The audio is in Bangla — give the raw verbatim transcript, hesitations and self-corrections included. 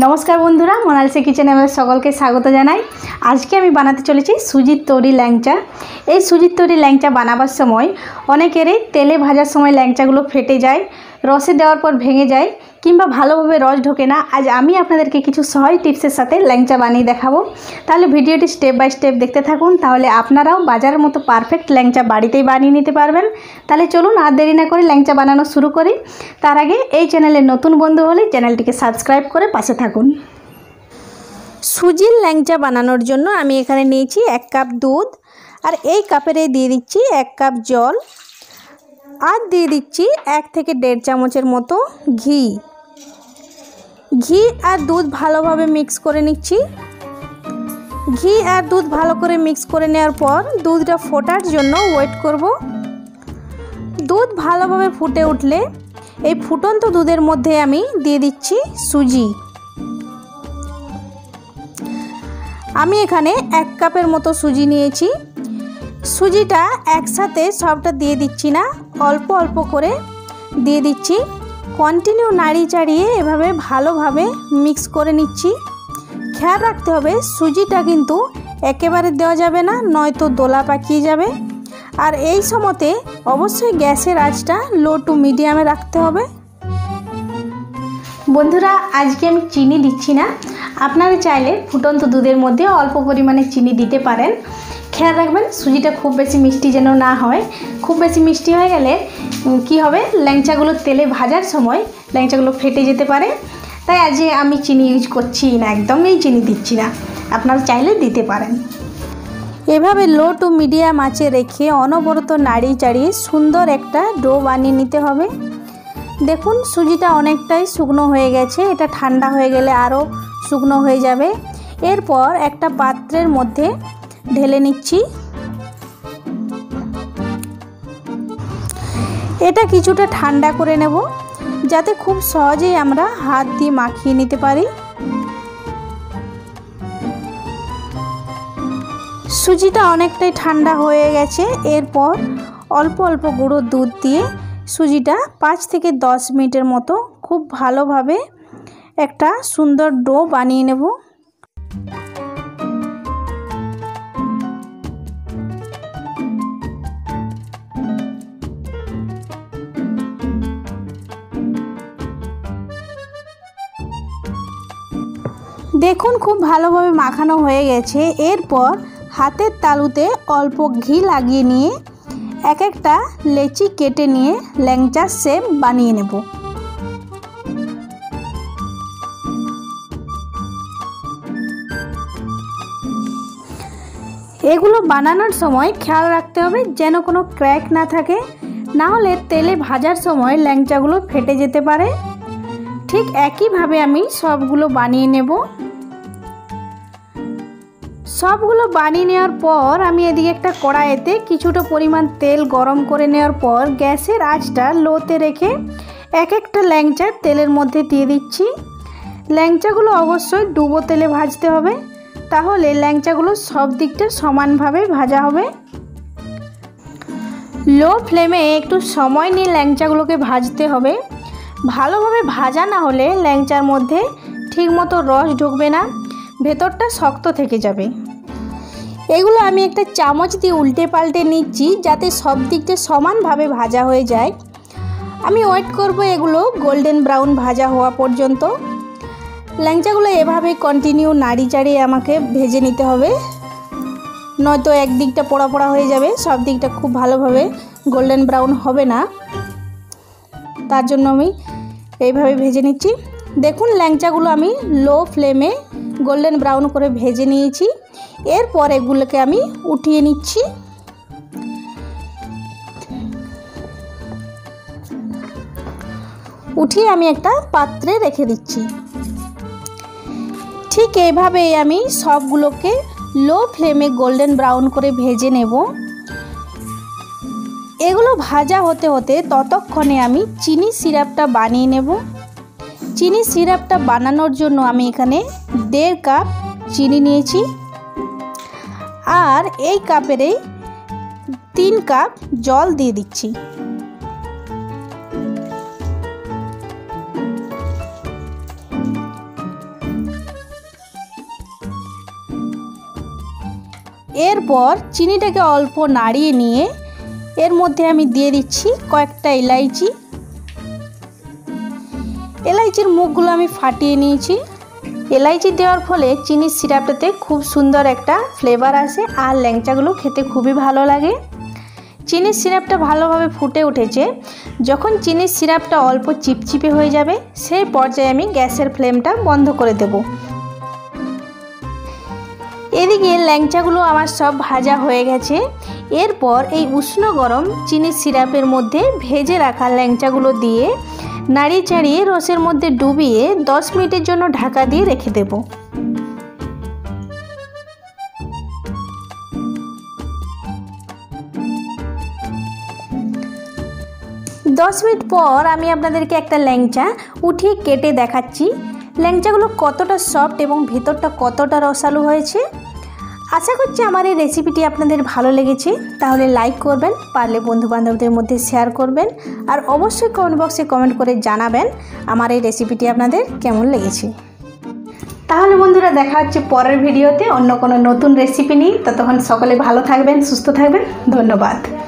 नमस्कार बंधुरा मोनालिसा किचेने आमादेर सकलके स्वागत जानाई। आज के आमी बनाते चलेछि सुजिर तैरी ল্যাংচা। एई सुजिर तैरी ল্যাংচা बनाबार समय अनेकेरই तेले भाजार समय ল্যাংচাগুলো फेटे जाए, रसे देওয়ার পর भेंगे जाए किंबा ভালোভাবে रस ढोके ना। आज आमी आपनादेरके किछु सहज टिप्सेर साथे ল্যাংচা बानिये देखाबो, ताहले भिडियोटी स्टेप बाई स्टेप देखते थाकुन, ताहले आपनाराओ बाजारेर मतो परफेक्ट ল্যাংচা बाड़ीतेই बानिये निते पारबेन। ताहले चलुन आर देरी ना करे ল্যাংচা बानानो शुरू करी। तार आगे एई चैनेले नतुन बंधु होले चैनेलटिके सबस्क्राइब करे पाशे থাকুন। সুজির ল্যাংচা বানানোর জন্য আমি এখানে নিয়েছি এক কাপ দুধ, আর এই কাপেরে দিয়ে দিচ্ছি এক কাপ জল, আর দিয়ে দিচ্ছি এক থেকে দেড় চামচের মতো ঘি। ঘি আর দুধ ভালোভাবে মিক্স করে নিচ্ছি। ঘি আর দুধ ভালো করে মিক্স করে নেওয়ার পর দুধটা ফোটার জন্য ওয়েট করব। দুধ ভালোভাবে ফুটে উঠলে এই ফুটন্ত দুধের মধ্যে আমি দিয়ে দিচ্ছি সুজি। আমি এখানে এক কাপের মতো সুজি নিয়েছি। সুজিটা একসাথে সবটা দিয়ে দিচ্ছি না, অল্প অল্প করে দিয়ে দিচ্ছি। কন্টিনিউ নাড়ি চাড়িয়ে এভাবে ভালোভাবে মিক্স করে নিচ্ছি। খেয়াল রাখতে হবে সুজিটা কিন্তু একেবারে দেওয়া যাবে না, নয়তো দোলা পাকিয়ে যাবে। আর এই সময়তে অবশ্যই গ্যাসের আঁচটা লো টু মিডিয়ামে রাখতে হবে। বন্ধুরা আজকে আমি চিনি দিচ্ছি না, আপনারা চাইলে ফুটন্ত দুধের মধ্যে অল্প পরিমাণে চিনি দিতে পারেন। খেয়াল রাখবেন সুজিটা খুব বেশি মিষ্টি যেন না হয়। খুব বেশি মিষ্টি হয়ে গেলে কি হবে, ল্যাংচাগুলো তেলে ভাজার সময় ল্যাংচাগুলো ফেটে যেতে পারে। তাই আজকে আমি চিনি ইউজ করছি না, একদমই চিনি দিচ্ছি না, আপনারা চাইলে দিতে পারেন। এভাবে লো টু মিডিয়াম আঁচে রেখে অনবরত নাড়িয়ে চাড়িয়ে সুন্দর একটা ডো বানিয়ে নিতে হবে। দেখুন সুজিটা অনেকটাই শুকনো হয়ে গেছে, এটা ঠান্ডা হয়ে গেলে আরও শুকনো হয়ে যাবে। এরপর একটা পাত্রের মধ্যে ঢেলে নিচ্ছি। এটা কিছুটা ঠান্ডা করে নেব, যাতে খুব সহজেই আমরা হাত দিয়ে মাখিয়ে নিতে পারি। সুজিটা অনেকটাই ঠান্ডা হয়ে গেছে। এরপর অল্প অল্প গুঁড়ো দুধ দিয়ে সুজিটা পাঁচ থেকে দশ মিনিটের মতো খুব ভালোভাবে একটা সুন্দর ডো বানিয়ে নেব। দেখুন খুব ভালোভাবে মাখানো হয়ে গেছে। এরপর হাতের তালুতে অল্প ঘি লাগিয়ে নিয়ে এক একটা লেচি কেটে নিয়ে ল্যাংচার শেপ বানিয়ে নেব। এগুলো বানানোর সময় খেয়াল রাখতে হবে যেন কোনো ক্র্যাক না থাকে, না হলে তেলে ভাজার সময় ল্যাংচাগুলো ফেটে যেতে পারে। ঠিক একইভাবে আমি সবগুলো বানিয়ে নেব। সবগুলো বানিয়ে নেওয়ার পর আমি এদিকে একটা কড়াইতে কিছুটা পরিমাণ তেল গরম করে নেওয়ার পর গ্যাসের আঁচটা লোতে রেখে এক একটা ল্যাংচা তেলের মধ্যে দিয়ে দিচ্ছি। ল্যাংচাগুলো অবশ্যই ডুবো তেলে ভাজতে হবে, তাহলে ল্যাংচাগুলো সব দিকটা সমানভাবে ভাজা হবে। লো ফ্লেমে একটু সময় নিয়ে ল্যাংচাগুলোকে ভাজতে হবে। ভালোভাবে ভাজা না হলে ল্যাংচার মধ্যে ঠিকমতো রস ঢুকবে না, ভেতরটা শক্ত থেকে যাবে। এগুলো আমি একটা চামচ দিয়ে উল্টে পাল্টে নিচ্ছি যাতে সব দিকটা সমানভাবে ভাজা হয়ে যায়। আমি ওয়েট করব এগুলো গোল্ডেন ব্রাউন ভাজা হওয়া পর্যন্ত। ল্যাংচাগুলো এভাবে কন্টিনিউ নাড়ি চাড়িয়ে আমাকে ভেজে নিতে হবে, নয়তো এক দিকটা পোড়া পোড়া হয়ে যাবে, সব দিকটা খুব ভালোভাবে গোল্ডেন ব্রাউন হবে না। তার জন্য আমি এইভাবে ভেজে নিচ্ছি। দেখুন ল্যাংচাগুলো আমি লো ফ্লেমে গোল্ডেন ব্রাউন করে ভেজে নিয়েছি। এরপর এগুলোকে আমি উঠিয়ে নিচ্ছি। উঠিয়ে আমি একটা পাত্রে রেখে দিচ্ছি। ঠিক এইভাবেই আমি সবগুলোকে লো ফ্লেমে গোল্ডেন ব্রাউন করে ভেজে নেব। এগুলো ভাজা হতে হতে ততক্ষণে আমি চিনি সিরাপটা বানিয়ে নেব। চিনি সিরাপটা বানানোর জন্য আমি এখানে দেড় কাপ চিনি নিয়েছি, আর এই কাপেরই তিন কাপ জল দিয়ে দিচ্ছি। এরপর চিনিটাকে অল্প নাড়িয়ে নিয়ে এর মধ্যে আমি দিয়ে দিচ্ছি কয়েকটা এলাইচি। এলাইচির মুখগুলো আমি ফাটিয়ে নিয়েছি। এলাইচি দেওয়ার ফলে চিনির সিরাপটাতে খুব সুন্দর একটা ফ্লেভার আসে আর ল্যাংচাগুলো খেতে খুবই ভালো লাগে। চিনির সিরাপটা ভালোভাবে ফুটে উঠেছে। যখন চিনির সিরাপটা অল্প চিপচিপে হয়ে যাবে সেই পর্যায়ে আমি গ্যাসের ফ্লেমটা বন্ধ করে দেব। এদিকে ল্যাংচাগুলো আমার সব ভাজা হয়ে গেছে। এরপর এই উষ্ণ গরম চিনির সিরাপের মধ্যে ভেজে রাখা ল্যাংচাগুলো দিয়ে নাড়িয়ে চাড়িয়ে রসের মধ্যে ডুবিয়ে দশ মিনিটের জন্য ঢাকা দিয়ে রেখে দেব। দশ মিনিট পর আমি আপনাদেরকে একটা ল্যাংচা উঠিয়ে কেটে দেখাচ্ছি ল্যাংচাগুলো কতটা সফট এবং ভেতরটা কতটা রসালো হয়েছে। আশা করছি আমার এই রেসিপিটি আপনাদের ভালো লেগেছে। তাহলে লাইক করবেন, পারলে বন্ধুবান্ধবদের মধ্যে শেয়ার করবেন আর অবশ্যই কমেন্ট বক্সে কমেন্ট করে জানাবেন আমার এই রেসিপিটি আপনাদের কেমন লেগেছে। তাহলে বন্ধুরা, দেখা হচ্ছে পরের ভিডিওতে অন্য কোনো নতুন রেসিপি নিয়ে। ততক্ষণ সকলে ভালো থাকবেন, সুস্থ থাকবেন। ধন্যবাদ।